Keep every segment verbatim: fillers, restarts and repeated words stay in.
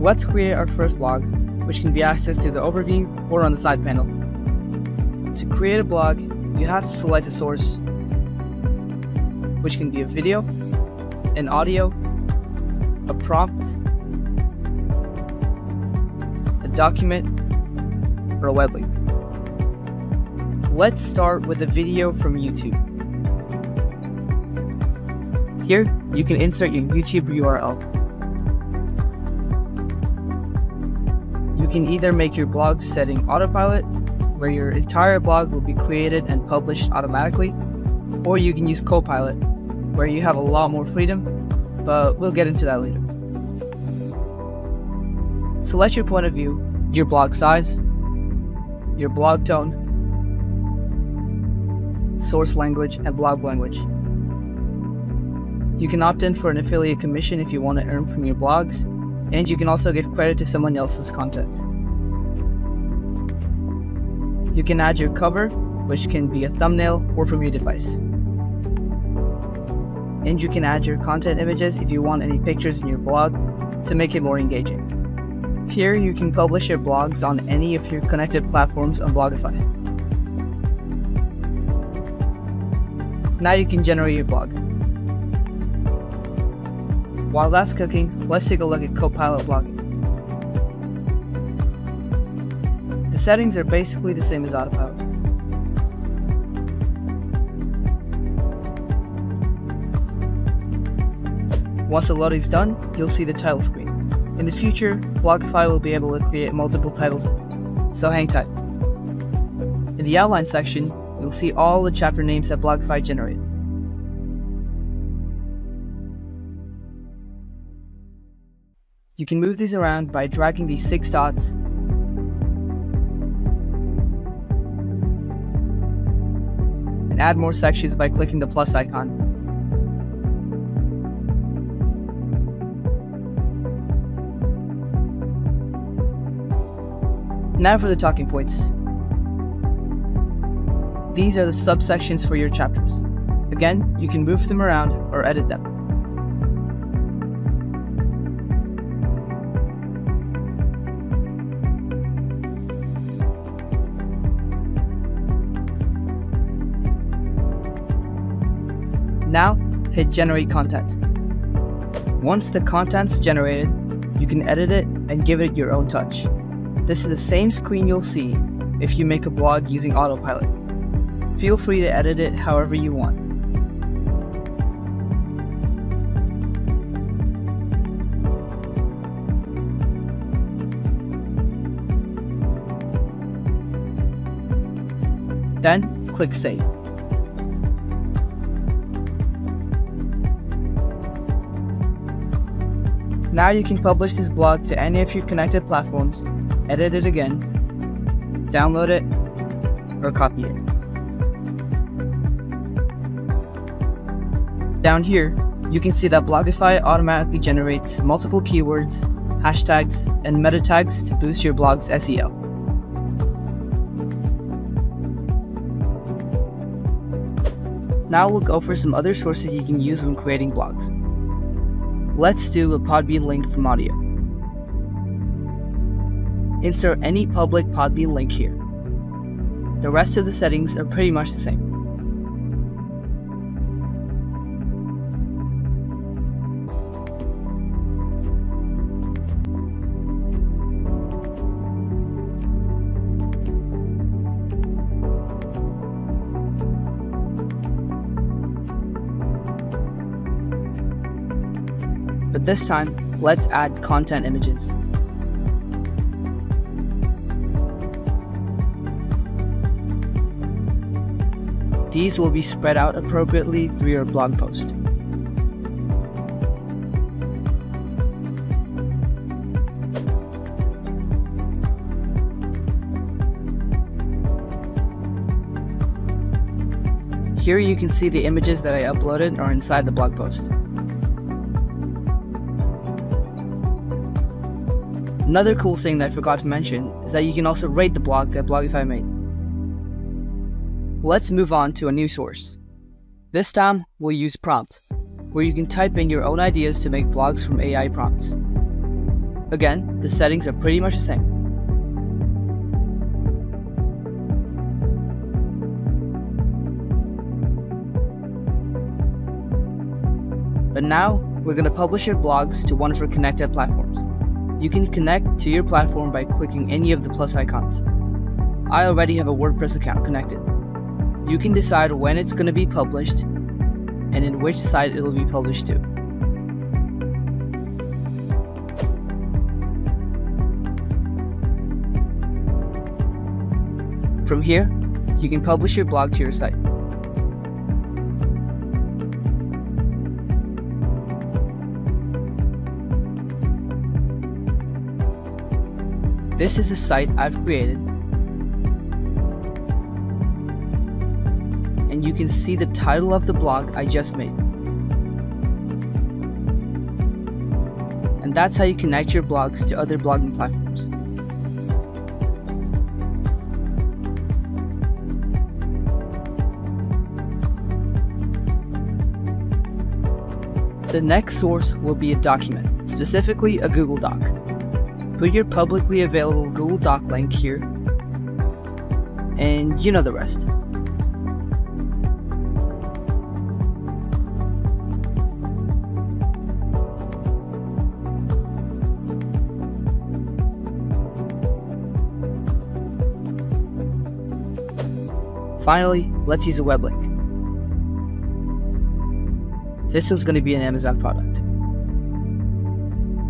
Let's create our first blog, which can be accessed through the overview or on the side panel. To create a blog, you have to select a source, which can be a video, an audio, a prompt, a document, or a web link. Let's start with a video from YouTube. Here, you can insert your YouTube U R L. You can either make your blog setting autopilot, where your entire blog will be created and published automatically, or you can use Copilot, where you have a lot more freedom, but we'll get into that later. Select your point of view, your blog size, your blog tone, source language, and blog language. You can opt in for an affiliate commission if you want to earn from your blogs, and you can also give credit to someone else's content. You can add your cover, which can be a thumbnail or from your device. And you can add your content images if you want any pictures in your blog to make it more engaging. Here you can publish your blogs on any of your connected platforms on Blogify. Now you can generate your blog. While that's cooking, let's take a look at Copilot blogging. The settings are basically the same as Autopilot. Once the loading's done, you'll see the title screen. In the future, Blogify will be able to create multiple titles, so hang tight. In the outline section, you'll see all the chapter names that Blogify generated. You can move these around by dragging these six dots and add more sections by clicking the plus icon. Now for the talking points. These are the subsections for your chapters. Again, you can move them around or edit them. Now, hit Generate Content. Once the content's generated, you can edit it and give it your own touch. This is the same screen you'll see if you make a blog using Autopilot. Feel free to edit it however you want. Then, click Save. Now you can publish this blog to any of your connected platforms, edit it again, download it, or copy it. Down here, you can see that Blogify automatically generates multiple keywords, hashtags, and meta tags to boost your blog's S E O. Now we'll go for some other sources you can use when creating blogs. Let's do a Podbean link from audio. Insert any public Podbean link here. The rest of the settings are pretty much the same. But this time, let's add content images. These will be spread out appropriately through your blog post. Here you can see the images that I uploaded are inside the blog post. Another cool thing that I forgot to mention is that you can also rate the blog that Blogify made. Let's move on to a new source. This time, we'll use Prompt, where you can type in your own ideas to make blogs from A I prompts. Again, the settings are pretty much the same. But now, we're going to publish your blogs to one of our connected platforms. You can connect to your platform by clicking any of the plus icons. I already have a WordPress account connected. You can decide when it's going to be published and in which site it'll be published to. From here, you can publish your blog to your site. This is the site I've created, and you can see the title of the blog I just made. And that's how you connect your blogs to other blogging platforms. The next source will be a document, specifically a Google Doc. Put your publicly available Google Doc link here, and you know the rest. Finally, let's use a web link. This one's going to be an Amazon product.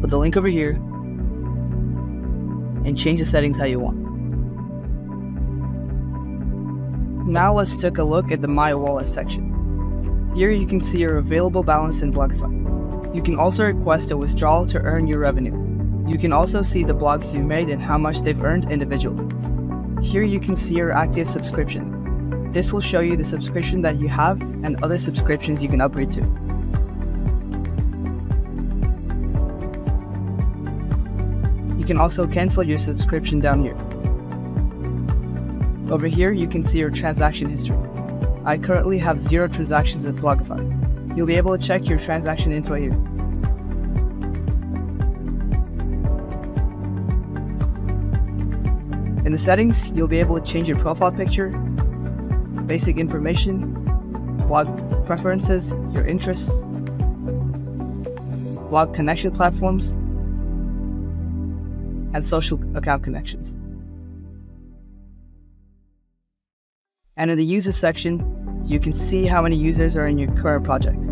Put the link over here and change the settings how you want. Now let's take a look at the My Wallet section. Here you can see your available balance in Blogify. You can also request a withdrawal to earn your revenue. You can also see the blogs you made and how much they've earned individually. Here you can see your active subscription. This will show you the subscription that you have and other subscriptions you can upgrade to. You can also cancel your subscription down here. Over here you can see your transaction history. I currently have zero transactions with Blogify. You'll be able to check your transaction info here. In the settings, you'll be able to change your profile picture, basic information, blog preferences, your interests, blog connection platforms, and social account connections. And in the user section, you can see how many users are in your current project.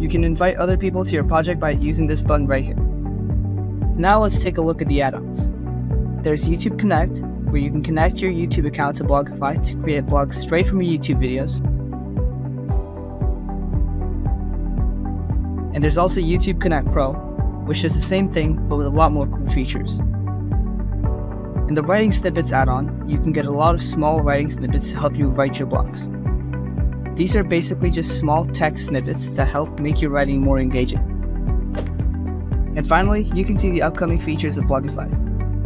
You can invite other people to your project by using this button right here. Now let's take a look at the add-ons. There's YouTube Connect, where you can connect your YouTube account to Blogify to create blogs straight from your YouTube videos. And there's also YouTube Connect Pro, which is the same thing but with a lot more cool features. In the Writing Snippets add-on, you can get a lot of small writing snippets to help you write your blogs. These are basically just small text snippets that help make your writing more engaging. And finally, you can see the upcoming features of Blogify.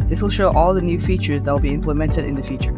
This will show all the new features that will be implemented in the future.